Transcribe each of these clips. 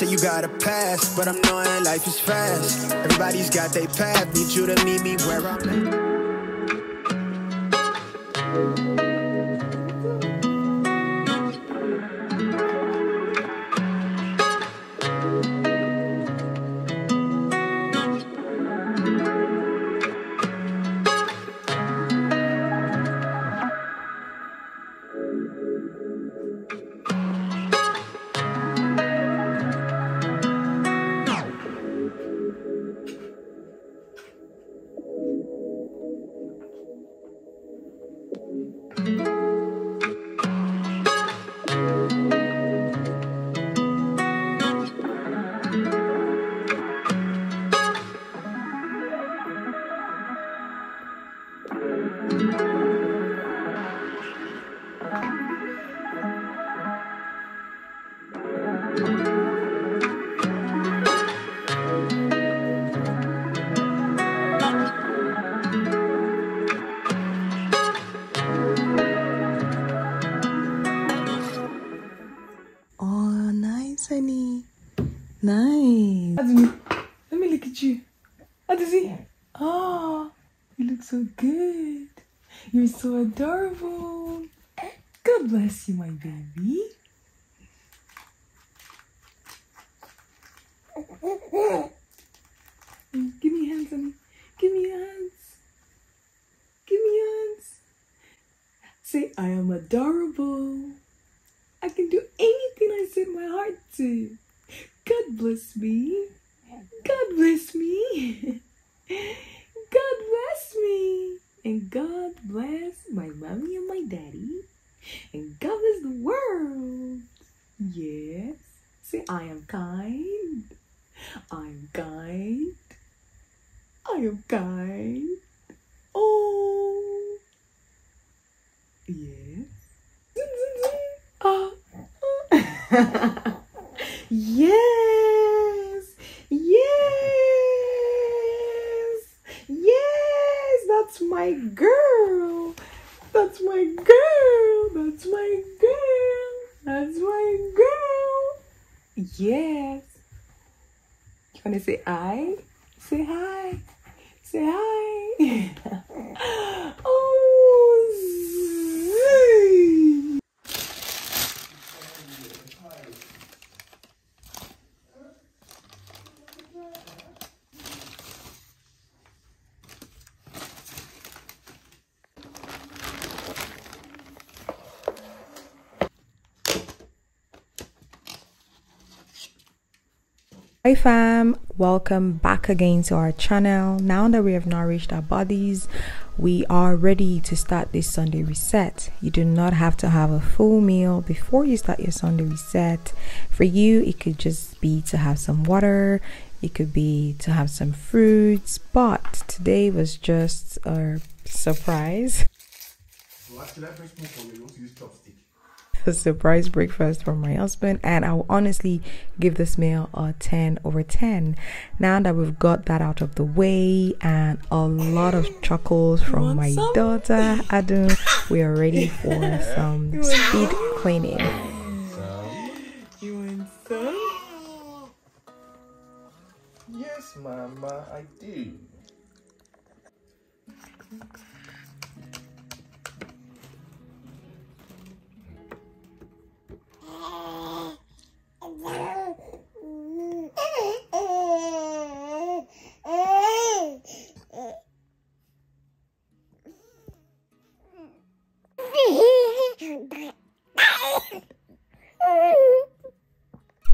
say you gotta pass, but I'm knowing life is fast. Everybody's got their path, need you to meet me where I'm at. Oh, nice, honey. Nice. Let me look at you. How does he? Oh, you look so good. You're so adorable. God bless you, my baby. Give me hands, honey. Give me hands. Give me hands. Say, I am adorable. I can do anything I set my heart to. God bless me. God bless me. God bless me. And God bless my mommy and my daddy. And God bless the world. Yes. Say, I am kind. I am kind. I am kind. Oh. Yes. Oh. Yes. Yes. Yes. That's my girl. That's my girl. That's my girl. That's my girl. Yes. You want to say hi? Say hi. Say hi. Oh, zee. Hi fam, welcome back again to our channel. Now that we have nourished our bodies, we are ready to start this Sunday reset. You do not have to have a full meal before you start your Sunday reset. For you, it could just be to have some water, it could be to have some fruits, but today was just a surprise. Well, actually, I press more for me. You want to use chopstick. A surprise breakfast from my husband, and I will honestly give this meal a 10/10. Now that we've got that out of the way and a lot of chuckles from my daughter Adam, we are ready for some speed cleaning. You want some? Yes, Mama, I do.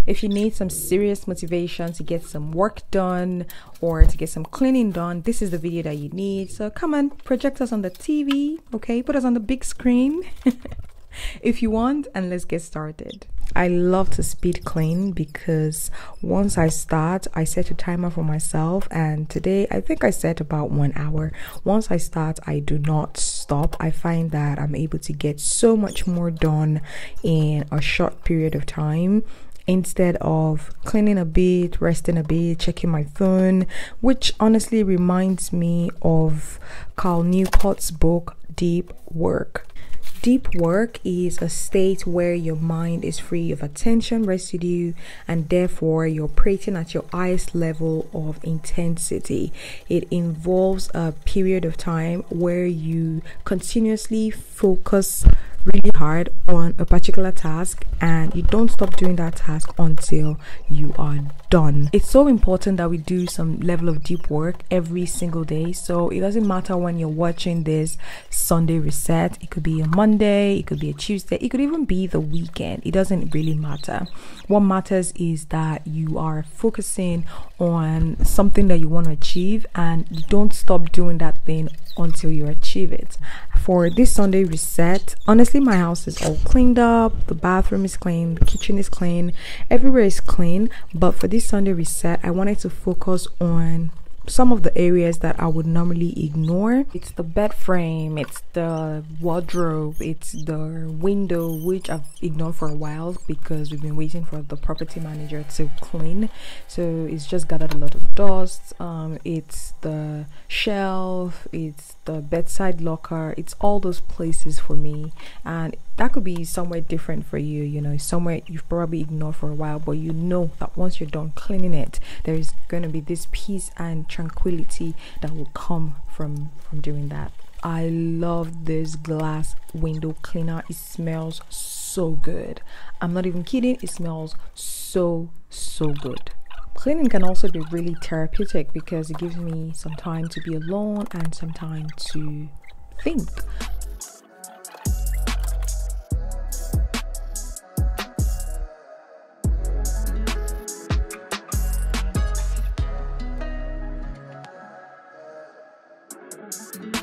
If you need some serious motivation to get some work done or to get some cleaning done, this is the video that you need. So come on, project us on the TV, okay? Put us on the big screen. If you want, and let's get started. I love to speed clean because once I start, I set a timer for myself, and today I think I set about 1 hour. Once I start, I do not stop. I find that I'm able to get so much more done in a short period of time, instead of cleaning a bit, resting a bit, checking my phone, which honestly reminds me of Carl Newport's book Deep Work. Deep work is a state where your mind is free of attention residue, and therefore you're operating at your highest level of intensity. It involves a period of time where you continuously focus really hard on a particular task, and you don't stop doing that task until you are done. It's so important that we do some level of deep work every single day, so it doesn't matter when you're watching this Sunday reset. It could be a Monday, it could be a Tuesday, it could even be the weekend. It doesn't really matter. What matters is that you are focusing on something that you want to achieve, and you don't stop doing that thing until you achieve it. For this Sunday reset, honestly, my house is all cleaned up. The bathroom is clean, the kitchen is clean, everywhere is clean. But for this Sunday reset, I wanted to focus on some of the areas that I would normally ignore. It's the bed frame, it's the wardrobe, it's the window, which I've ignored for a while because we've been waiting for the property manager to clean, so it's just gathered a lot of dust. It's the shelf, it's the bedside locker, it's all those places for me, and that could be somewhere different for you. You know, somewhere you've probably ignored for a while, but you know that once you're done cleaning it, there is going to be this peace and tranquility that will come from doing that. I love this glass window cleaner. It smells so good. I'm not even kidding. It smells so good. Cleaning can also be really therapeutic because it gives me some time to be alone and some time to think.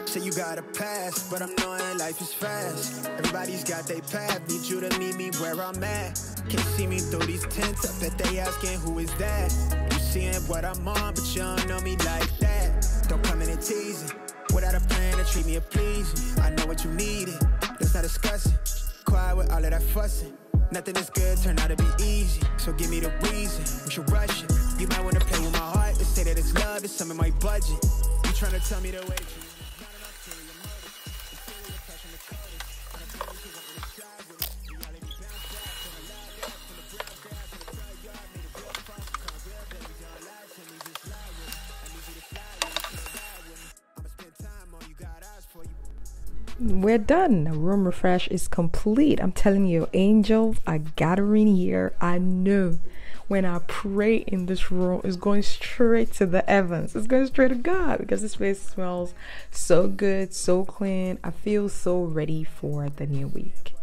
Say you got a pass, but I'm knowing life is fast. Everybody's got their path. Need you to meet me where I'm at. Can't see me through these tents. I bet they asking who is that. You seeing what I'm on, but you don't know me like that. Don't come in and tease it without a plan to treat me a please. I know what you needed. Let's not discuss it. Quiet with all of that fussing. Nothing is good, turn out to be easy. So give me the reason. We should rush it. You might wanna play with my heart and say that it's love. It's some of my budget. You trying to tell me the way to. We're done. Room refresh is complete. I'm telling you, angels are gathering here. I know when I pray in this room, it's going straight to the heavens. It's going straight to God, because this place smells so good, so clean. I feel so ready for the new week.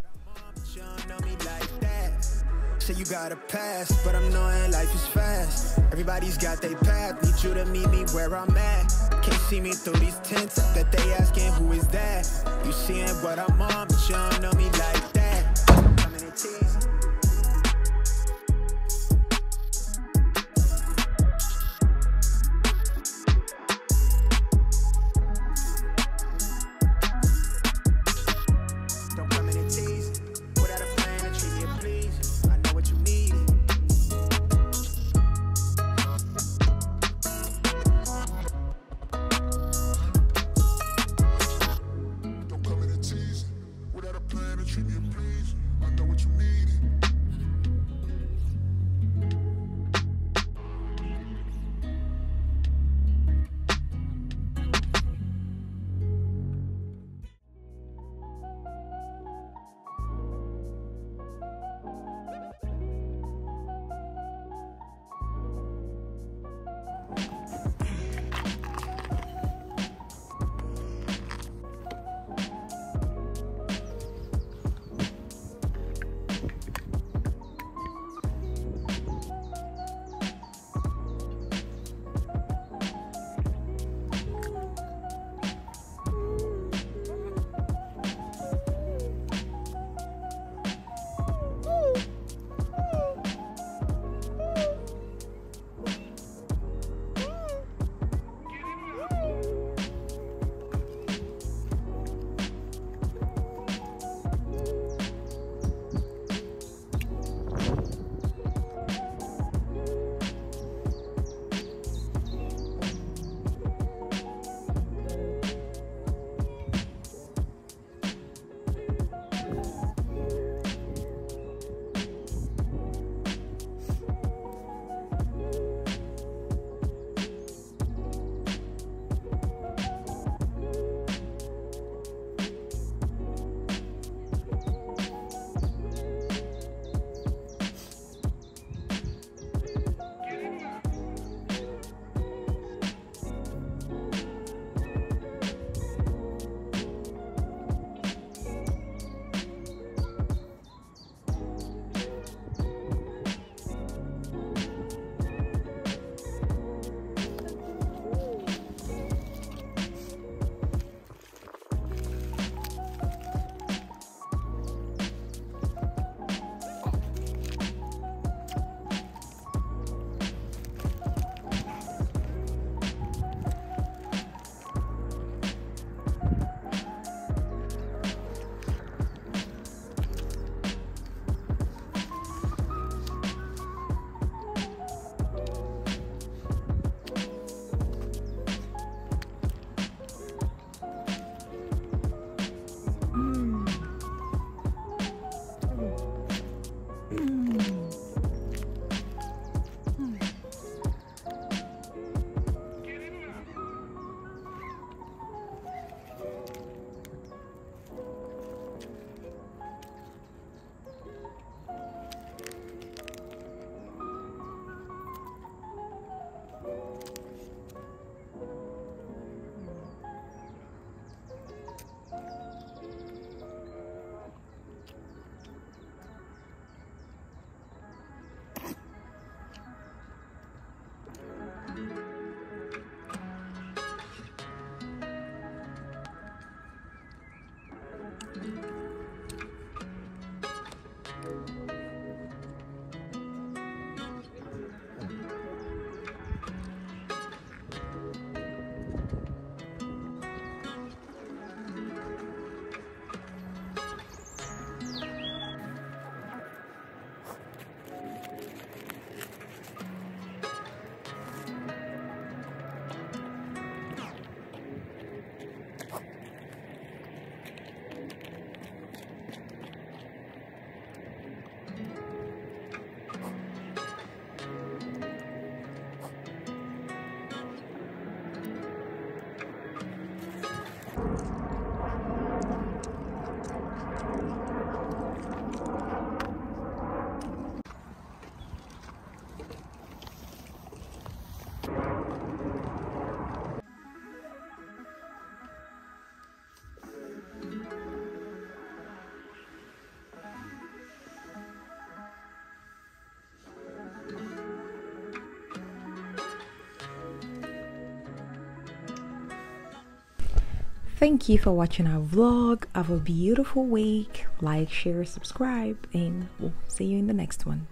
So you got a pass, but I'm knowing life is fast. Everybody's got their path. Need you to meet me where I'm at. Can't see me through these tents. I bet they asking who is that. You seeing what I'm on, but you don't know me like that. I'm in a tease. Treat me please, I know what you need. Thank you for watching our vlog. Have a beautiful week. Like, share, subscribe, and we'll see you in the next one.